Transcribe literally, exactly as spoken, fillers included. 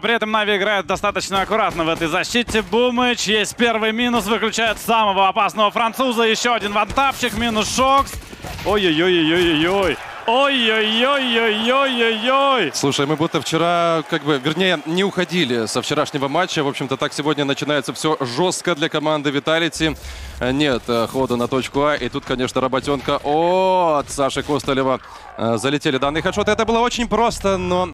При этом Нави играет достаточно аккуратно в этой защите. Бумыч, есть первый минус, выключает самого опасного француза. Еще один вантапчик, минус Шокс. Ой-ой-ой-ой-ой-ой. Ой-ой-ой-ой-ой-ой-ой. Слушай, мы будто вчера, как бы, вернее, не уходили со вчерашнего матча. В общем-то, так сегодня начинается все жестко для команды Vitality. Нет хода на точку А. И тут, конечно, работенка от Саши Костолева. Залетели данные хедшоты. Это было очень просто, но...